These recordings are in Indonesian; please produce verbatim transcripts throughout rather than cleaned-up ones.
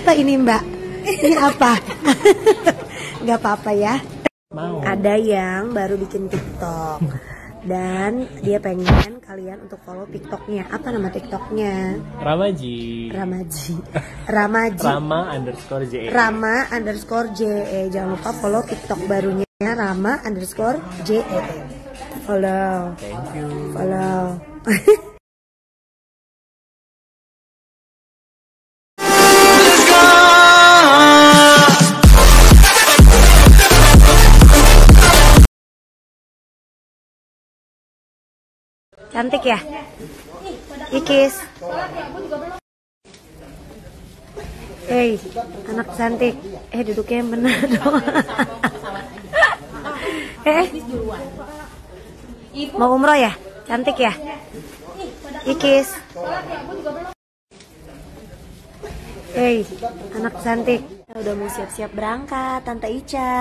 apa ini Mbak? Ini apa? Nggak apa-apa ya. Mau. Ada yang baru bikin TikTok dan dia pengen kalian untuk follow TikToknya. Apa nama TikToknya? Rama_JE. Rama_JE. Rama_JE. Rama underscore JE. Rama underscore JE. Jangan lupa follow TikTok barunya Rama underscore JE. Follow. Thank you. Follow. Cantik ya, Ikis. Hei, anak cantik. Eh, duduknya yang benar dong. Eh, mau umroh ya, cantik ya, Ikis. Hei, anak cantik. Udah mau siap-siap berangkat, Tante Ica.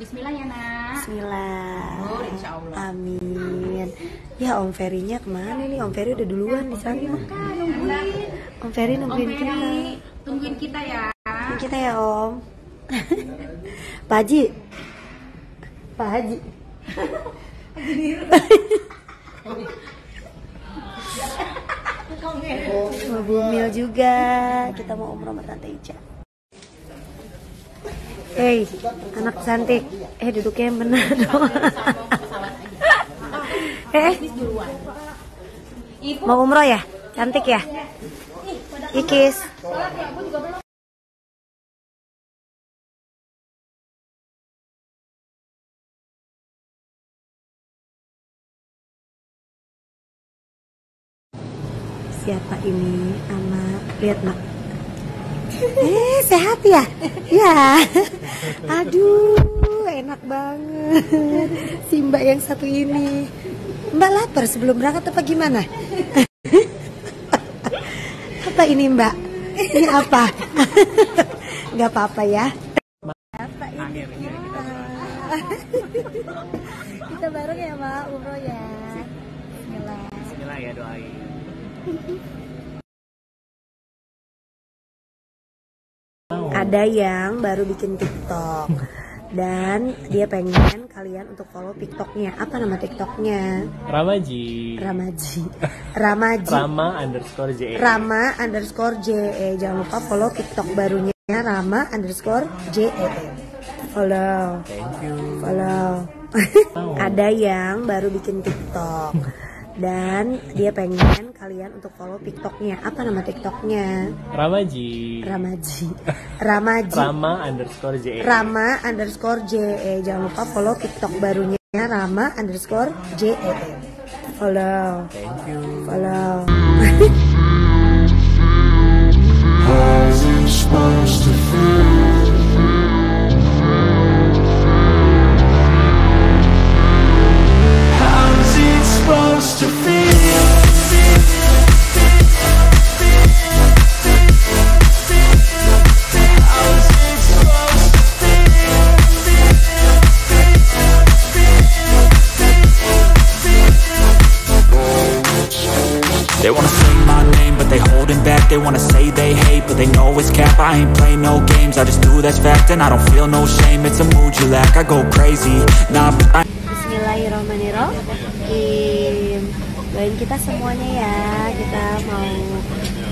Bismillah ya nak. Bismillah. Oh, insya Allah. Amin. Ya Om Ferry-nya kemana nih? Om Ferry udah duluan di sana. Om Ferry nungguin kita. Tungguin kita ya. Tungguin kita ya Om. Pak Haji. Pak Haji. Mau bumil juga. Kita mau umroh sama Tante Ica. Hei, anak cantik. Eh, duduknya yang benar dong. Eh, mau umroh ya? Cantik ya? Ikis. Siapa ini anak? Lihat Mak. Eh, sehat ya? Ya. Aduh, enak banget. Si Mbak yang satu ini. Mbak lapar sebelum berangkat apa gimana? Apa ini Mbak? Ini apa? Nggak apa-apa ya. Apa ini? Kita bareng ya Mbak, umroh ya. Bismillah. Bismillah ya, doain. Ada yang baru bikin TikTok dan dia pengen kalian untuk follow TikToknya. Apa nama TikToknya? Rama_JE. Rama_JE. Rama_JE. Rama underscore JE. Rama underscore JE. Jangan lupa follow TikTok barunya Rama underscore JE. Follow. Thank you. Follow. Ada yang baru bikin TikTok dan dia pengen kalian untuk follow TikToknya. Apa nama TikToknya? Rama_JE. Rama_JE. Rama_JE. Rama underscore JE. Rama underscore JE. Jangan lupa follow TikTok barunya Rama underscore JE. Follow. Thank you. Follow. They wanna say my name, but they holding back. They wanna say they hate, but they know it's cap. I ain't play no games, I just do that's fact. And I don't feel no shame, it's a mood you lack. I go crazy, nah I... Bismillahirrahmanirrahim. Doain kita semuanya ya. Kita mau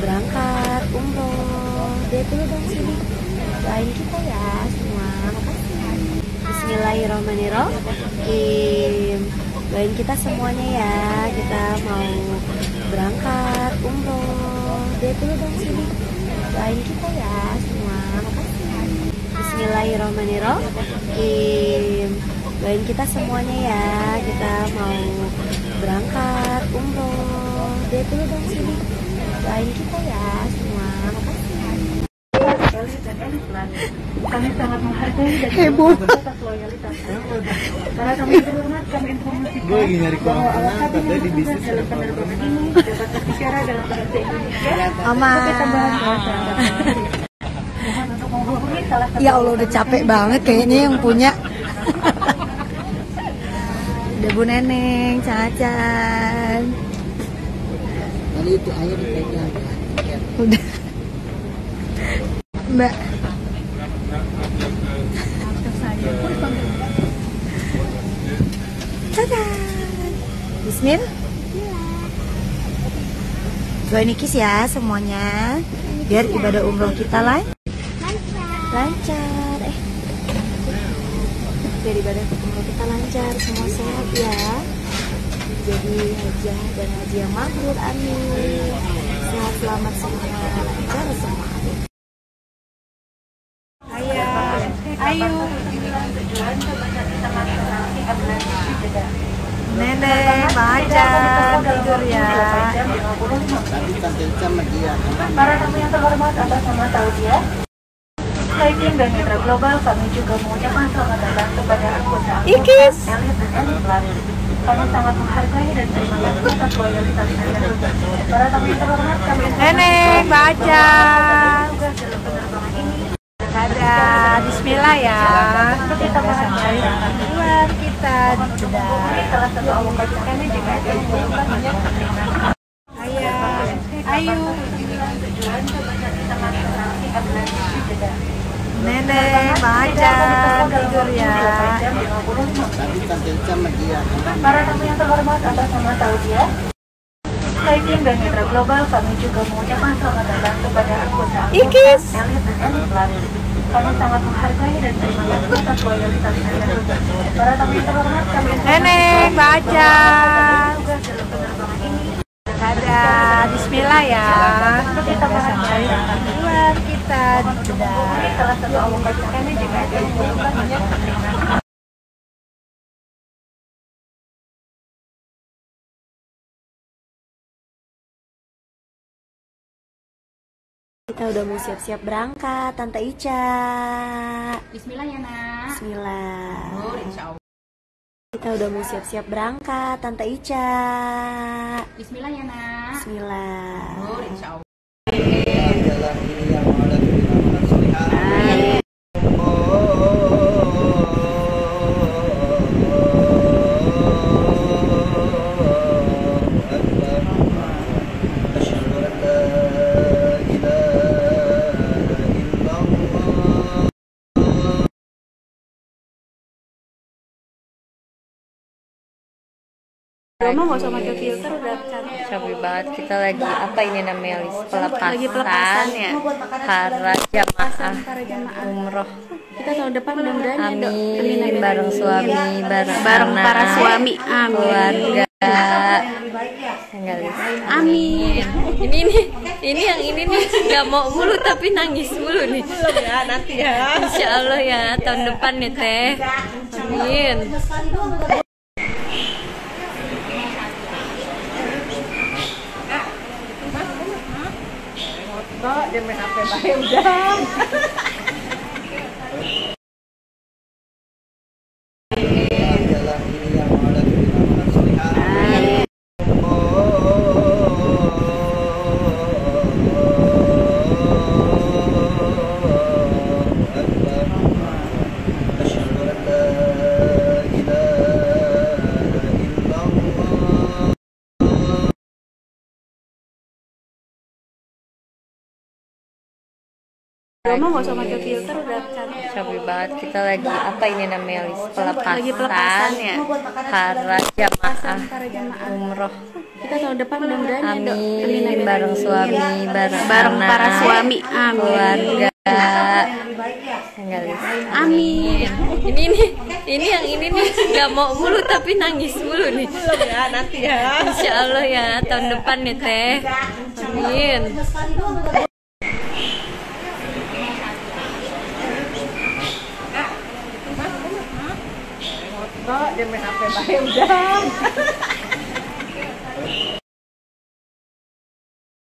berangkat umroh. Dia dulu dong sini. Doain kita ya semua. Makasih. Bismillahirrahmanirrahim. Doain kita semuanya ya. Kita mau berangkat umroh. Dia dulu dong sini. Doain kita ya semua. Makasih. Bismillahirrahmanirrahim. Doain kita semuanya ya. Kita mau berangkat umroh. Dia dulu dong sini. Doain kita ya semua. Makasih. Kami sangat menghargai dan heboh atas loyalitas. Karena kami berhormat, kami informasikan bahwa alasan di bisnis dalam penerbangan ini dapat berbicara dalam bahasa Indonesia. Aman. Tambahan bahasa. Mohon untuk menghubungi salah satu. Ya Allah, udah capek banget kayaknya yang punya. Udah Bu Neneng, Cacan. Tadi itu air dipegang. Udah. Mbak. Tada. Bismillah. Doain ikis ya semuanya, biar ibadah umroh kita lan lancar. Eh, biar ibadah umroh kita lancar, semua sehat ya. Jadi hajah dan haji yang mabrur, amin. Sehat selamat semua, lancar semua. Ayo, ayo. Nenek, baca tidur ya. Para tamu yang terhormat, Anda semua tahu dia. Selain dan mitra global, kami juga mengucapkan selamat datang kepada anggota ikis, elit dan elit pelari. Kami sangat menghargai dan terima kasih atas loyalitas Anda. Para tamu yang terhormat, kami nenek, baca. Ada bismillah ya. Kita mulai keluar kita telah satu awal kami jika ada yang ayo, nenek, baca tidur ya. Para tamu yang terhormat, Anda semua tahu dia. Selain dan mitra global, kami juga mengucapkan selamat datang kepada anggota ikis, elit dan elit pelari. Kami sangat menghargai dan terima kasih atas loyalitas Anda. Para tamu yang terhormat, kami nenek, baca. Ada bismillah ya. Kita mulai keluar kita telah satu awal kami jika ada yang mengucapkan. Kita udah mau siap-siap berangkat, Tante Ica. Bismillah ya, Nak. Bismillah. Oh, insyaallah. Kita udah mau siap-siap berangkat, Tante Ica. Bismillah ya, Nak. Bismillah. Oh, insyaallah. Mama nggak usah pakai filter udah cantik. Cantik banget. Kita lagi apa ini namanya? Pelepasan, pelepasan ya. Para jamaah umroh. Kita tahun depan mudah-mudahan ya, amin. Bareng suami, bareng, bareng para suami, amin. Keluarga, amin. Ini nih, ini yang ini nih nggak mau mulu tapi nangis mulu nih. Ya nanti ya. Insya Allah ya tahun depan nih teh. Amin. Dia main H P baik udah. Mama nggak usah pakai filter udah cantik. Cantik banget. Kita lagi apa ini namanya? Pelepasan ya. Para jamaah umroh. Kita tahun depan mudah-mudahan ya, Dok. Amin. Bareng suami, bareng, bareng para suami, amin. Keluarga. Amin. Ini nih, ini yang ini nih nggak mau mulu tapi nangis mulu nih. Ya nanti ya. Insya Allah ya tahun depan nih teh. Amin. Dia main H P baik udah.